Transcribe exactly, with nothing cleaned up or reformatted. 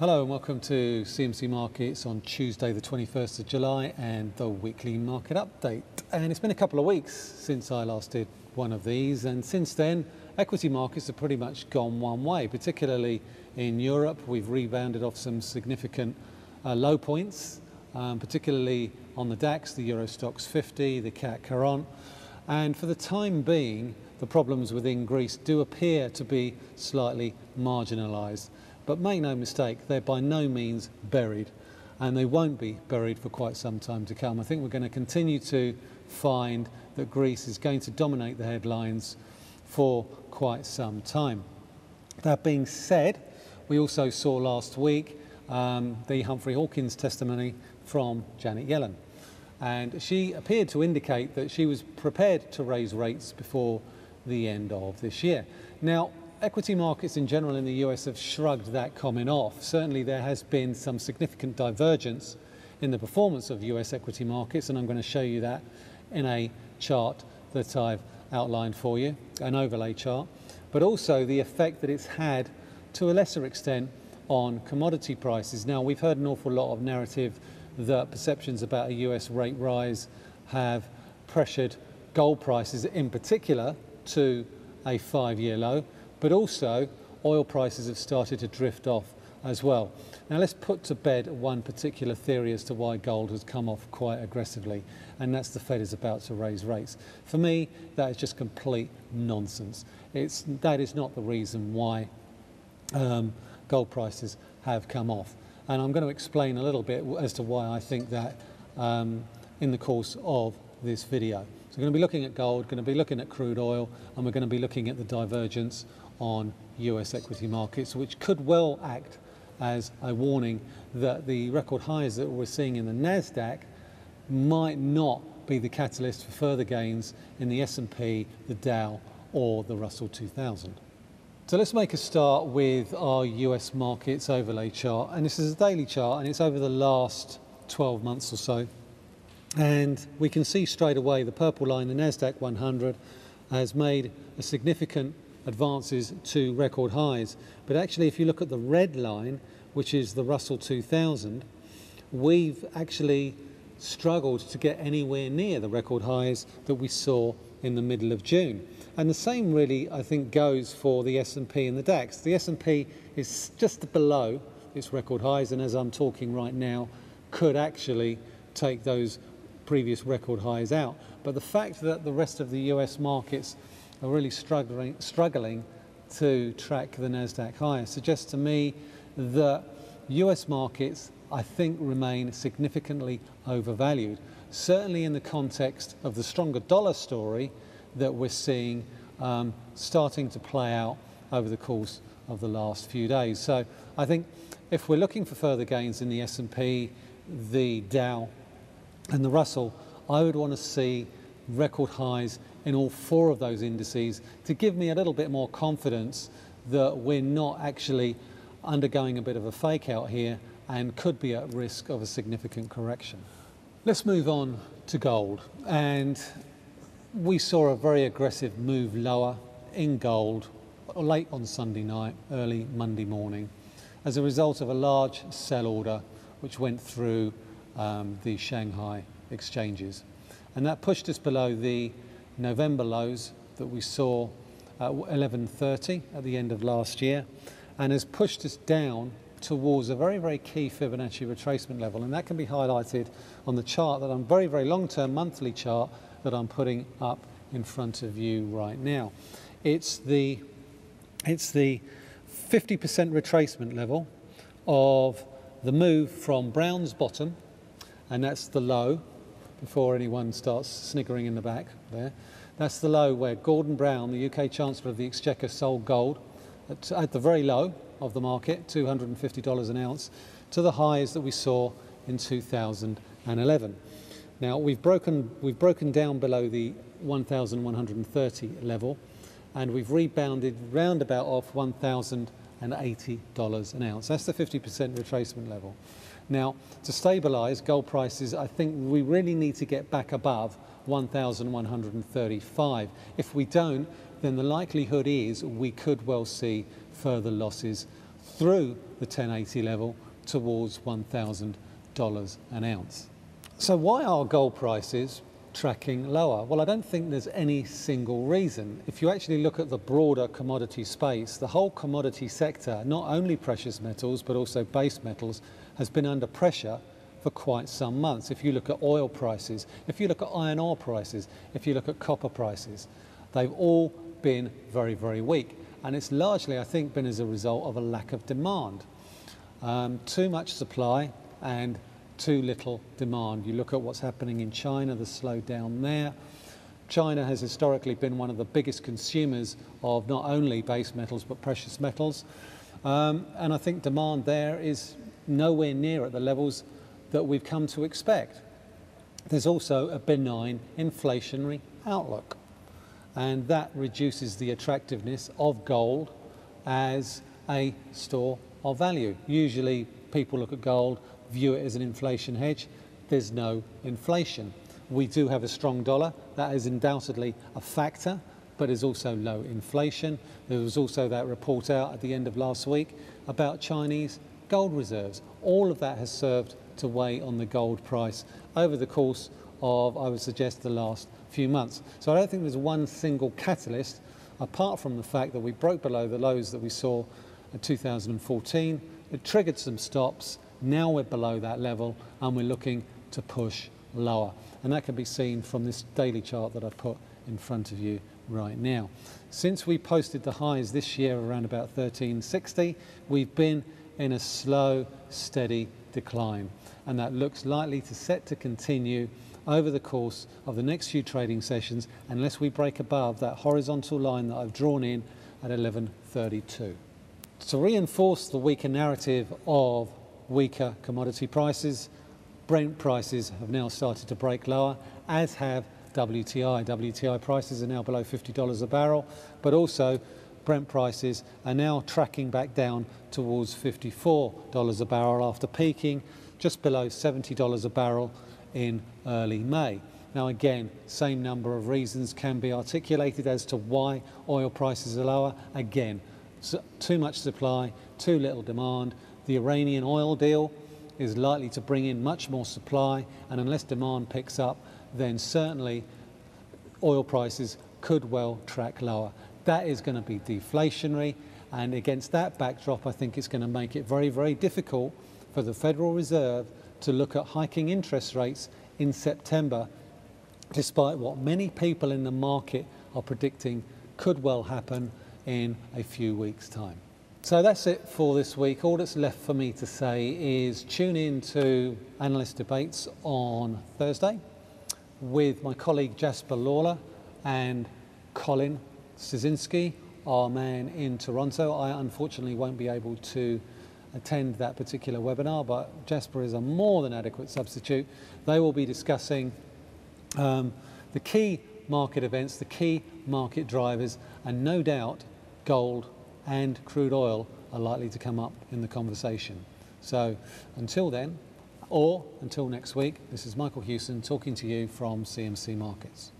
Hello and welcome to C M C Markets on Tuesday the twenty-first of July and the weekly market update. And it's been a couple of weeks since I last did one of these, and since then equity markets have pretty much gone one way, particularly in Europe. We've rebounded off some significant uh, low points, um, particularly on the DAX, the Euro Stoxx fifty, the C A C forty, and for the time being the problems within Greece do appear to be slightly marginalised. But make no mistake, they're by no means buried, and they won't be buried for quite some time to come. I think we're going to continue to find that Greece is going to dominate the headlines for quite some time. That being said, we also saw last week um, the Humphrey Hawkins testimony from Janet Yellen, and she appeared to indicate that she was prepared to raise rates before the end of this year. Now, equity markets in general in the U S have shrugged that comment off. Certainly there has been some significant divergence in the performance of U S equity markets, and I'm going to show you that in a chart that I've outlined for you, an overlay chart, but also the effect that it's had to a lesser extent on commodity prices. Now, we've heard an awful lot of narrative that perceptions about a U S rate rise have pressured gold prices in particular to a five-year low, but also oil prices have started to drift off as well. Now, let's put to bed one particular theory as to why gold has come off quite aggressively, and that's the Fed is about to raise rates. For me, that is just complete nonsense. It's, that is not the reason why um, gold prices have come off. And I'm going to explain a little bit as to why I think that um, in the course of this video. So we're going to be looking at gold, going to be looking at crude oil, and we're going to be looking at the divergence on U S equity markets, which could well act as a warning that the record highs that we're seeing in the NASDAQ might not be the catalyst for further gains in the S and P, the Dow, or the Russell two thousand. So let's make a start with our U S markets overlay chart, and this is a daily chart, and it's over the last twelve months or so, and we can see straight away the purple line, the NASDAQ one hundred, has made a significant advances to record highs. But actually, if you look at the red line, which is the Russell two thousand, we've actually struggled to get anywhere near the record highs that we saw in the middle of June. And the same really, I think, goes for the S and P and the DAX. The S and P is just below its record highs, and as I'm talking right now, could actually take those previous record highs out. But the fact that the rest of the U S markets are really struggling, struggling to track the NASDAQ higher suggests to me that U S markets, I think, remain significantly overvalued, certainly in the context of the stronger dollar story that we're seeing um, starting to play out over the course of the last few days. So I think if we're looking for further gains in the S and P, the Dow and the Russell, I would want to see record highs in all four of those indices to give me a little bit more confidence that we're not actually undergoing a bit of a fake out here and could be at risk of a significant correction. Let's move on to gold, and we saw a very aggressive move lower in gold late on Sunday night, early Monday morning, as a result of a large sell order which went through um, the Shanghai exchanges. And that pushed us below the November lows that we saw at eleven thirty at the end of last year, and has pushed us down towards a very, very key Fibonacci retracement level. And that can be highlighted on the chart that I'm very, very long-term monthly chart that I'm putting up in front of you right now. It's the, it's the fifty percent retracement level of the move from Brown's bottom, and that's the low, before anyone starts sniggering in the back there. That's the low where Gordon Brown, the U K Chancellor of the Exchequer, sold gold at, at the very low of the market, two hundred and fifty dollars an ounce, to the highs that we saw in two thousand eleven. Now, we've broken, we've broken down below the one thousand one hundred thirty level, and we've rebounded roundabout off one thousand eighty dollars an ounce. That's the fifty percent retracement level. Now, to stabilise gold prices, I think we really need to get back above one thousand one hundred thirty-five. If we don't, then the likelihood is we could well see further losses through the ten eighty level towards one thousand dollars an ounce. So why are gold prices tracking lower? Well, I don't think there's any single reason. If you actually look at the broader commodity space, the whole commodity sector, not only precious metals but also base metals, has been under pressure for quite some months. If you look at oil prices, if you look at iron ore prices, if you look at copper prices, they've all been very, very weak. And it's largely, I think, been as a result of a lack of demand. Um, too much supply and too little demand. You look at what's happening in China, the slowdown there. China has historically been one of the biggest consumers of not only base metals but precious metals. Um, and I think demand there is nowhere near at the levels that we've come to expect. There's also a benign inflationary outlook, and that reduces the attractiveness of gold as a store of value. Usually people look at gold, view it as an inflation hedge. There's no inflation. We do have a strong dollar. That is undoubtedly a factor, but there's also low inflation. There was also that report out at the end of last week about Chinese gold reserves. All of that has served to weigh on the gold price over the course of, I would suggest, the last few months. So I don't think there's one single catalyst, apart from the fact that we broke below the lows that we saw in two thousand fourteen. It triggered some stops. Now we're below that level and we're looking to push lower. And that can be seen from this daily chart that I've put in front of you right now. Since we posted the highs this year around about thirteen sixty, we've been in a slow, steady decline, and that looks likely to set to continue over the course of the next few trading sessions unless we break above that horizontal line that I've drawn in at eleven thirty-two. To reinforce the weaker narrative of weaker commodity prices, Brent prices have now started to break lower, as have W T I. W T I prices are now below fifty dollars a barrel, but also Brent prices are now tracking back down towards fifty-four dollars a barrel after peaking just below seventy dollars a barrel in early May. Now again, same number of reasons can be articulated as to why oil prices are lower. Again, so too much supply, too little demand. The Iranian oil deal is likely to bring in much more supply, and unless demand picks up, then certainly oil prices could well track lower. That is going to be deflationary, and against that backdrop, I think it's going to make it very, very difficult for the Federal Reserve to look at hiking interest rates in September, despite what many people in the market are predicting could well happen in a few weeks' time. So that's it for this week. All that's left for me to say is tune in to Analyst Debates on Thursday with my colleague Jasper Lawler and Colin Szyzinski, our man in Toronto. I unfortunately won't be able to attend that particular webinar, but Jasper is a more than adequate substitute. They will be discussing um, the key market events, the key market drivers, and no doubt gold and crude oil are likely to come up in the conversation. So until then, or until next week, this is Michael Hewson talking to you from C M C Markets.